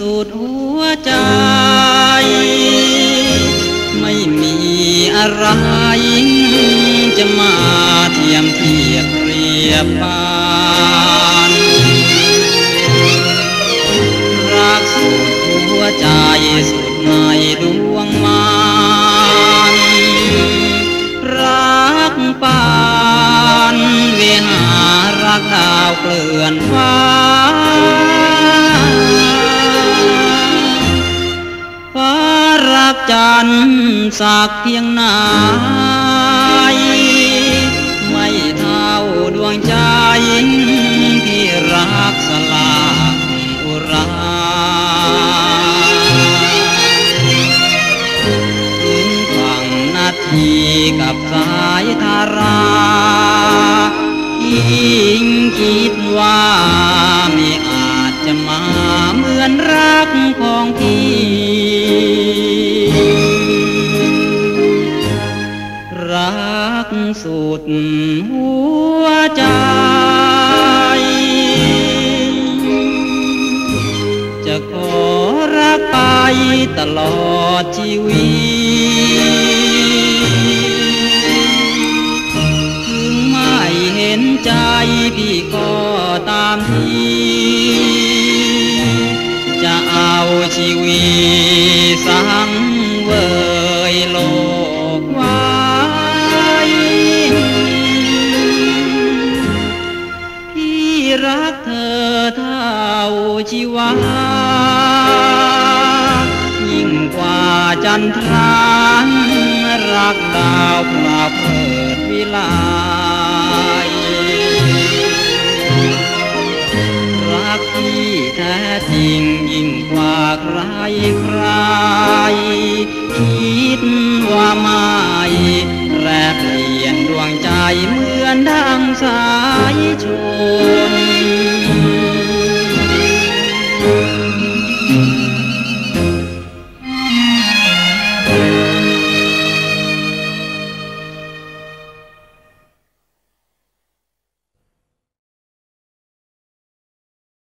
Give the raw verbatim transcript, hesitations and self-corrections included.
สุดหัวใจไม่มีอะไรจะมาเทียมเทียบเรียบปานรักสุดหัวใจสุดในดวงมานรักปานเวหารักดาวเกลื่อนฟ้าจันทร์สักเพียงไหนไม่เท่าดวงใจที่รักสลากอุราถึงฝั่งนาทีกับสายธารายิ่งคิดว่าไม่อาจจะมาเหมือนรักของพี่รักสุดหัวใจจะขอรักไปตลอดชีวิตถึงไม่เห็นใจพี่ก็ตามทีจะเอาชีวิตสังเวยโลกไว้รักเธอเท่าชีวายิ่งกว่าจันทรารักดาวพระเพิดวิไลรักที่แท้จริงยิ่งกว่าใครใครคิดว่าไม่แลกเปลี่ยนดวงใจเหมือนดังสายชน